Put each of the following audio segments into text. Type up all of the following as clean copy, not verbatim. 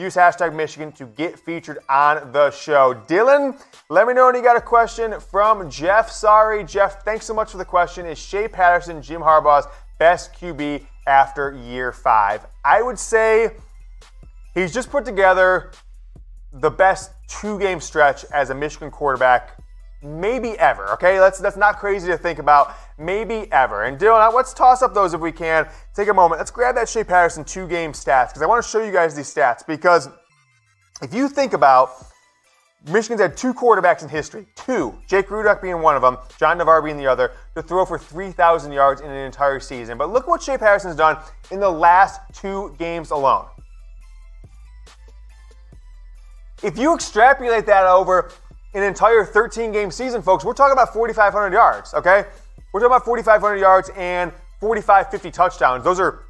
Use hashtag Michigan to get featured on the show. Dylan, let me know when you got a question from Jeff. Sorry, Jeff, thanks so much for the question. Is Shea Patterson Jim Harbaugh's best QB after year 5? I would say he's just put together the best 2-game stretch as a Michigan quarterback maybe ever, okay? That's not crazy to think about. Maybe ever. And Dylan, let's toss up those if we can. Take a moment. Let's grab that Shea Patterson 2-game stats because I want to show you guys these stats because if you think about Michigan's had 2 quarterbacks in history, 2, Jake Rudock being one of them, John Navarre being the other, to throw for 3,000 yards in an entire season. But look what Shea Patterson's done in the last 2 games alone. If you extrapolate that over an entire 13-game season, folks, we're talking about 4,500 yards, okay? We're talking about 4,500 yards and 45-50 touchdowns. Those are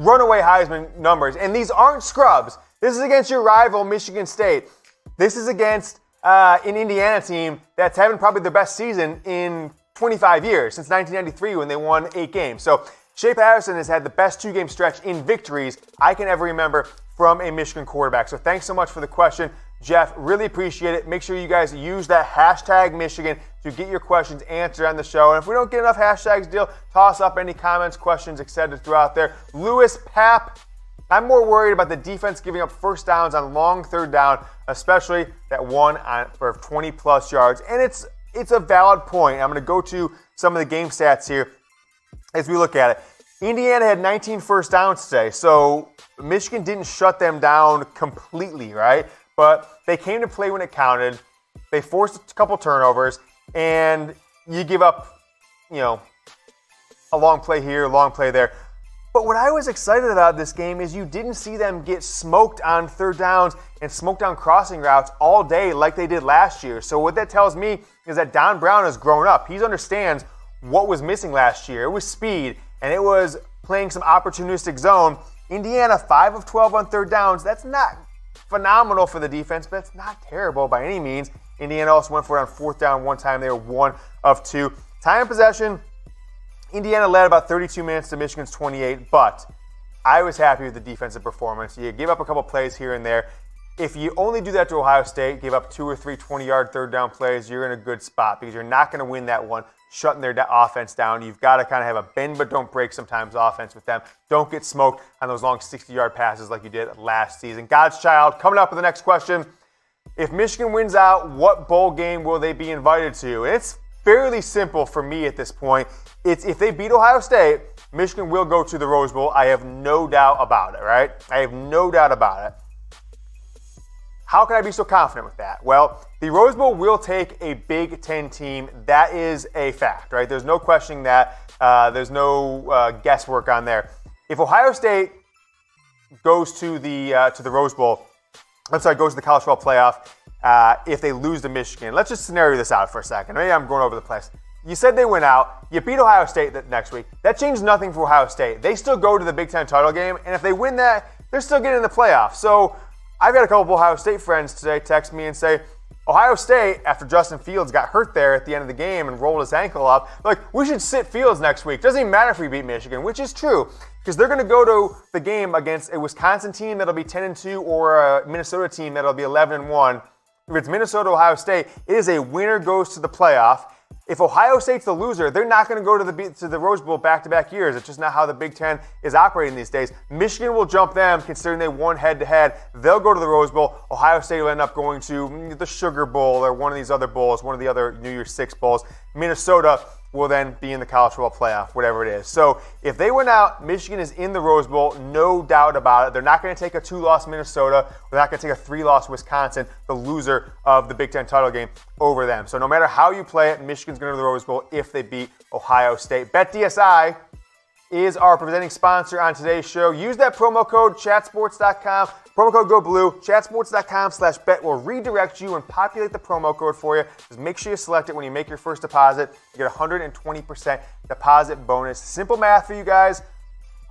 runaway Heisman numbers. And these aren't scrubs. This is against your rival, Michigan State. This is against an Indiana team that's having probably their best season in 25 years, since 1993 when they won 8 games. So Shea Patterson has had the best 2-game stretch in victories I can ever remember from a Michigan quarterback. So thanks so much for the question, Jeff. Really appreciate it. Make sure you guys use that hashtag Michigan to get your questions answered on the show. And if we don't get enough hashtags, Dale, toss up any comments, questions, etc. throughout there. Lewis Papp, I'm more worried about the defense giving up first downs on long third down, especially that one for 20-plus yards. And it's a valid point. I'm going to go to some of the game stats here as we look at it. Indiana had 19 first downs today, so Michigan didn't shut them down completely, right? But they came to play when it counted. They forced a couple turnovers, and you give up, you know, a long play here, a long play there. But what I was excited about this game is you didn't see them get smoked on third downs and smoked on crossing routes all day like they did last year. So what that tells me is that Don Brown has grown up. He understands what was missing last year. It was speed, and it was playing some opportunistic zone. Indiana, 5 of 12 on third downs. That's not phenomenal for the defense, but it's not terrible by any means. Indiana also went for it on fourth down one time. They were 1 of 2. Time of possession, Indiana led about 32 minutes to Michigan's 28, but I was happy with the defensive performance. You give up a couple plays here and there. If you only do that to Ohio State, give up 2 or 3 20-yard third down plays, you're in a good spot because you're not going to win that one shutting their offense down. You've got to kind of have a bend but don't break sometimes offense with them. Don't get smoked on those long 60-yard passes like you did last season. God's Child, coming up with the next question. If Michigan wins out, what bowl game will they be invited to? And it's fairly simple for me at this point. It's if they beat Ohio State, Michigan will go to the Rose Bowl. I have no doubt about it, right? I have no doubt about it. How can I be so confident with that? Well, the Rose Bowl will take a Big Ten team. That is a fact, right? There's no questioning that. There's no guesswork on there. If Ohio State goes to the Rose Bowl, I'm sorry, goes to the College Football Playoff, if they lose to Michigan, let's just scenario this out for a second. Maybe I'm going over the place. You said they went out. You beat Ohio State that next week. That changed nothing for Ohio State. They still go to the Big Ten title game, and if they win that, they're still getting in the playoff. So I've got a couple of Ohio State friends today text me and say, Ohio State, after Justin Fields got hurt there at the end of the game and rolled his ankle up, like, we should sit Fields next week. Doesn't even matter if we beat Michigan, which is true, because they're going to go to the game against a Wisconsin team that'll be 10-2 or a Minnesota team that'll be 11-1. If it's Minnesota, Ohio State, it is a winner goes to the playoff. If Ohio State's the loser, they're not going to go to the Rose Bowl back-to-back years. It's just not how the Big Ten is operating these days. Michigan will jump them, considering they won head-to-head. They'll go to the Rose Bowl. Ohio State will end up going to the Sugar Bowl or one of these other bowls, one of the other New Year's Six bowls. Minnesota will then be in the College Football Playoff, whatever it is. So if they went out, Michigan is in the Rose Bowl, no doubt about it. They're not going to take a 2-loss Minnesota. They're not going to take a 3-loss Wisconsin, the loser of the Big Ten title game, over them. So no matter how you play it, Michigan's going to the Rose Bowl if they beat Ohio State. Bet DSI is our presenting sponsor on today's show. Use that promo code chatsports.com. Promo code GoBlue, chatsports.com/bet will redirect you and populate the promo code for you. Just make sure you select it when you make your first deposit. You get 120% deposit bonus. Simple math for you guys.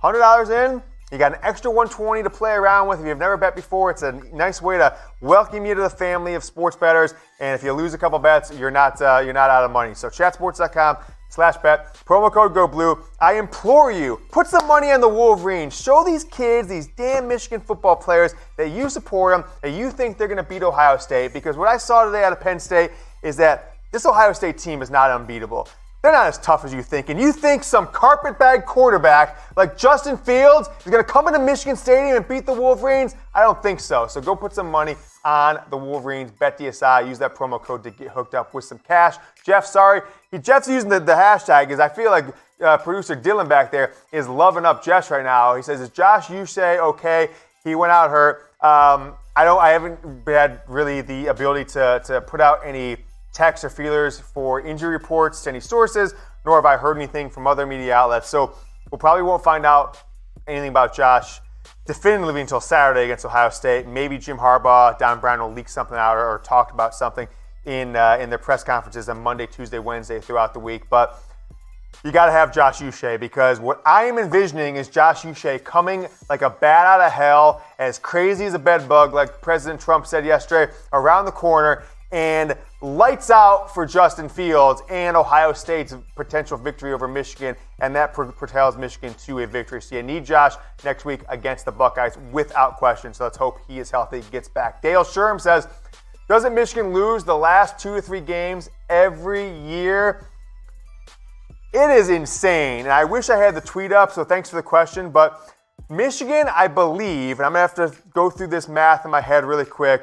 $100 in, You got an extra 120 to play around with. If you've never bet before, it's a nice way to welcome you to the family of sports bettors. And if you lose a couple bets, you're not out of money. So chatsports.com/bet, promo code GoBlue. I implore you, put some money on the Wolverines. Show these kids, these damn Michigan football players, that you support them, that you think they're going to beat Ohio State. Because what I saw today out of Penn State is that this Ohio State team is not unbeatable. They're not as tough as you think. And you think some carpetbag quarterback like Justin Fields is going to come into Michigan Stadium and beat the Wolverines? I don't think so. So go put some money on the Wolverines. Bet DSI. Use that promo code to get hooked up with some cash. Jeff's using the hashtag because I feel like producer Dylan back there is loving up Jeff right now. He says, is Josh Uche okay? He went out hurt. I haven't had really the ability to put out any texts or feelers for injury reports to any sources, nor have I heard anything from other media outlets. So we probably won't find out anything about Josh definitively until Saturday against Ohio State. Maybe Jim Harbaugh, Don Brown will leak something out or talk about something in their press conferences on Monday, Tuesday, Wednesday throughout the week. But you got to have Josh Uche, because what I am envisioning is Josh Uche coming like a bat out of hell, as crazy as a bed bug, like President Trump said yesterday, around the corner, and lights out for Justin Fields and Ohio State's potential victory over Michigan, and that propels Michigan to a victory. So you need Josh next week against the Buckeyes without question. So let's hope he is healthy, gets back. Dale Sherm says, doesn't Michigan lose the last 2 or 3 games every year? It is insane, and I wish I had the tweet up, so thanks for the question. But Michigan, I believe, and I'm going to have to go through this math in my head really quick,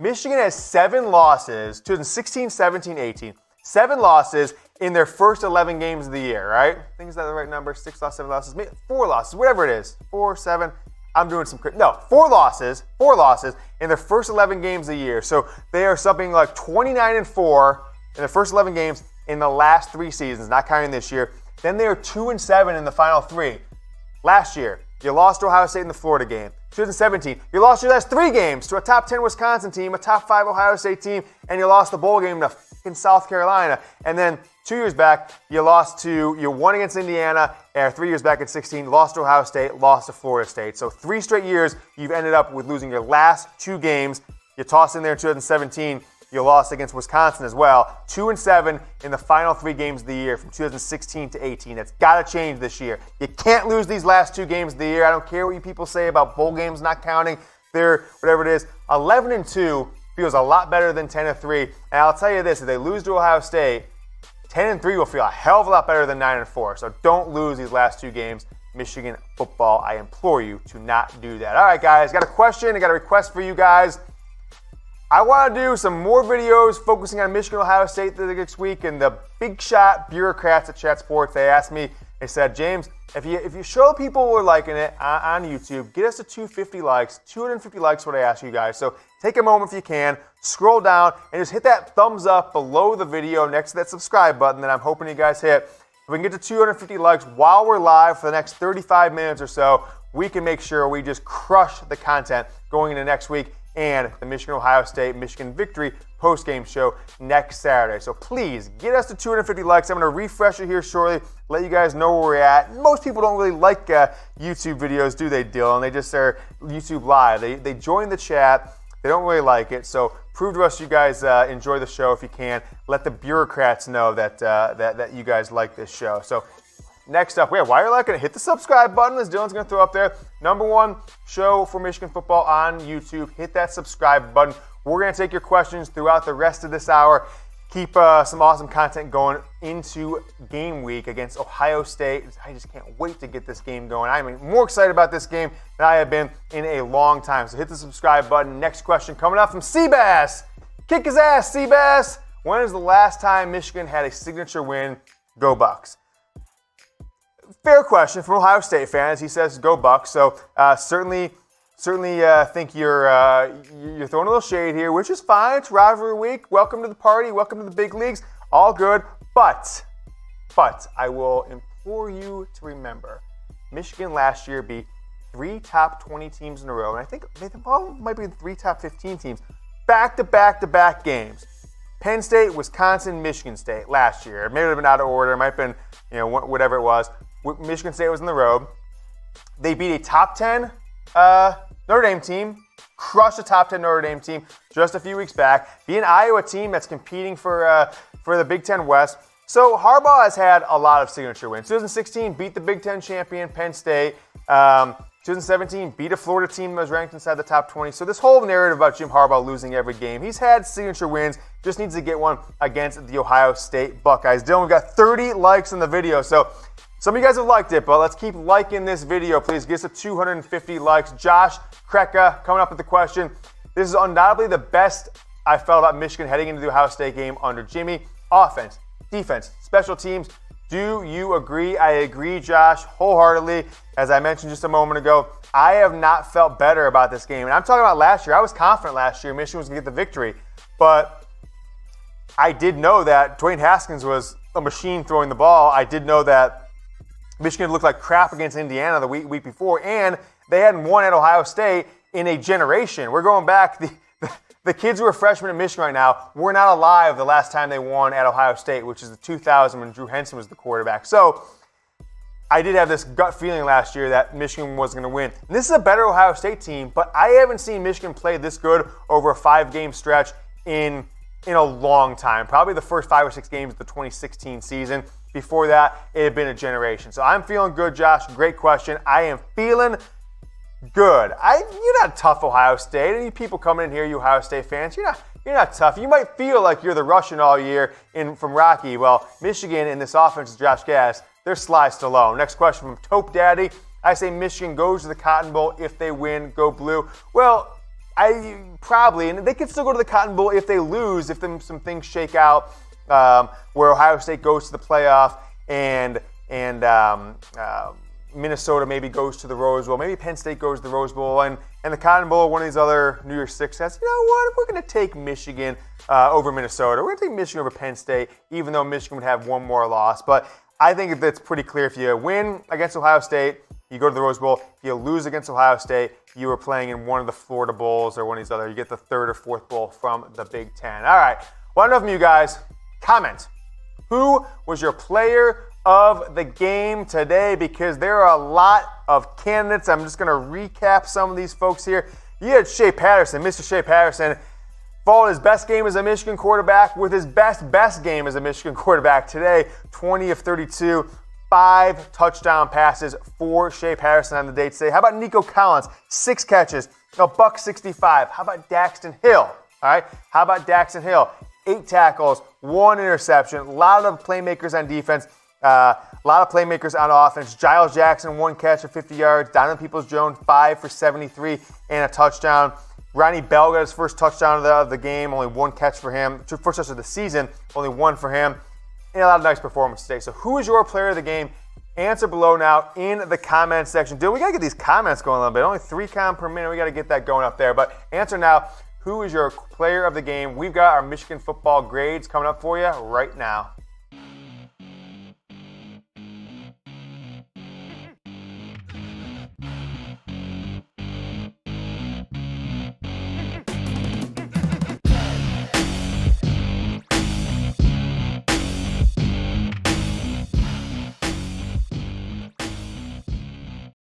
Michigan has 7 losses, 2016, 17, 18. 7 losses in their first 11 games of the yeyear, right? I think is that the right number? 6 losses, 7 losses, maybe 4 losses, whatever it is. 4, 7, I'm doing some, no, 4 losses in their first 11 games of the year. So they are something like 29-4 in the first 11 games in the last 3 seasons, not counting this year. Then they are 2-7 in the final 3. Last year, you lost to Ohio State in the Florida game. 2017, you lost your last 3 games to a top 10 Wisconsin team, a top 5 Ohio State team, and you lost the bowl game to fucking South Carolina. And then 2 years back, you won against Indiana, and 3 years back at 16, lost to Ohio State, lost to Florida State. So 3 straight years, you've ended up with losing your last 2 games. You tossed in there in 2017, you lost against Wisconsin as well. 2-7 in the final 3 games of the year from 2016 to 18. That's got to change this year. You can't lose these last 2 games of the year. I don't care what you people say about bowl games not counting. They're whatever it is. 11-2 feels a lot better than 10-3. And I'll tell you this, if they lose to Ohio State, 10-3 will feel a hell of a lot better than 9-4. So don't lose these last 2 games. Michigan football, I implore you to not do that. All right, guys, got a question. I got a request for you guys. I want to do some more videos focusing on Michigan, Ohio State this week, and the big shot bureaucrats at Chat Sports. They asked me, they said, James, if you show people we're liking it on YouTube, get us to 250 likes. 250 likes is what I ask you guys. So take a moment if you can, scroll down, and just hit that thumbs up below the video next to that subscribe button that I'm hoping you guys hit. If we can get to 250 likes while we're live for the next 35 minutes or so, we can make sure we just crush the content going into next week and the Michigan, Ohio State, Michigan victory post-game show next Saturday. So please get us to 250 likes. I'm going to refresh it here shortly, let you guys know where we're at. Most people don't really like YouTube videos, do they, Dylan? They just are YouTube live. They join the chat. They don't really like it. So prove to us you guys enjoy the show if you can. Let the bureaucrats know that you guys like this show. So next up, why are you not going to hit the subscribe button? As Dylan's going to throw up there, #1 show for Michigan football on YouTube. Hit that subscribe button. We're going to take your questions throughout the rest of this hour. Keep some awesome content going into game week against Ohio State. I just can't wait to get this game going. I'm more excited about this game than I have been in a long time. So hit the subscribe button. Next question coming up from Seabass. Kick his ass, Seabass. When is the last time Michigan had a signature win? Go Bucks. Fair question from Ohio State fans. He says, "Go Bucks." So certainly think you're throwing a little shade here, which is fine. It's rivalry week. Welcome to the party. Welcome to the big leagues. All good. But I will implore you to remember, Michigan last year beat 3 top 20 teams in a row, and I think they might be 3 top 15 teams, back-to-back games. Penn State, Wisconsin, Michigan State last year. Maybe it would have been out of order. It might have been whatever it was. Michigan State was in the road. They beat a top 10 Notre Dame team, crushed a top 10 Notre Dame team just a few weeks back, beat an Iowa team that's competing for the Big Ten West. So Harbaugh has had a lot of signature wins. 2016, beat the Big Ten champion, Penn State. 2017, beat a Florida team that was ranked inside the top 20. So this whole narrative about Jim Harbaugh losing every game, he's had signature wins, just needs to get one against the Ohio State Buckeyes. Dylan, we've got 30 likes on the video, so some of you guys have liked it, but let's keep liking this video, please. Get us up 250 likes. Josh Kreka coming up with the question. This is undoubtedly the best I felt about Michigan heading into the Ohio State game under Jimmy. Offense, defense, special teams. Do you agree? I agree, Josh, wholeheartedly. As I mentioned just a moment ago, I have not felt better about this game. And I'm talking about last year. I was confident last year Michigan was going to get the victory. But I did know that Dwayne Haskins was a machine throwing the ball. I did know that Michigan looked like crap against Indiana the week before. And they hadn't won at Ohio State in a generation. We're going back. The kids who are freshmen in Michigan right now were not alive the last time they won at Ohio State, which is the 2000 when Drew Henson was the quarterback. So I did have this gut feeling last year that Michigan was going to win. And this is a better Ohio State team, but I haven't seen Michigan play this good over a five-game stretch in a long time. Probably the first 5 or 6 games of the 2016 season. Before that, it had been a generation. So I'm feeling good, Josh. Great question. I am feeling good. You're not tough, Ohio State. Any people coming in here, you Ohio State fans, you're not tough. You might feel like you're the Russian all year from Rocky. Well, Michigan in this offense is Josh Gass. They're sliced alone. Next question from Tope Daddy. I say Michigan goes to the Cotton Bowl if they win. Go blue. Well, I probably, and they could still go to the Cotton Bowl if they lose, if some things shake out where Ohio State goes to the playoff and Minnesota maybe goes to the Rose Bowl. Maybe Penn State goes to the Rose Bowl. And the Cotton Bowl, one of these other New Year's Six sets, you know what? If we're going to take Michigan over Minnesota, we're going to take Michigan over Penn State, even though Michigan would have one more loss. But I think that's pretty clear. If you win against Ohio State, you go to the Rose Bowl. If you lose against Ohio State, you were playing in one of the Florida Bowls or one of these other. You get the 3rd or 4th bowl from the Big Ten. All right. Well, enough of you guys. Comment. Who was your player of the game today, because there are a lot of candidates. I'm just going to recap some of these folks here. You had Shea Patterson. Mr. Shea Patterson followed his best game as a Michigan quarterback with his best game as a Michigan quarterback today. 20 of 32, 5 touchdown passes for Shea Patterson on the day today. How about Nico Collins? 6 catches, $165. How about Daxton Hill? All right, how about Daxton Hill? 8 tackles, 1 interception. A lot of playmakers on defense. A lot of playmakers on offense. Giles Jackson, 1 catch for 50 yards. Donovan Peoples-Jones, 5 for 73 and a touchdown. Ronnie Bell got his first touchdown of the game, only 1 catch for him. First touchdown of the season, only 1 for him. And a lot of nice performance today. So who is your player of the game? Answer below now in the comments section. Dude, we got to get these comments going a little bit. Only 3 comments per minute. We got to get that going up there. But answer now, who is your player of the game? We've got our Michigan football grades coming up for you right now.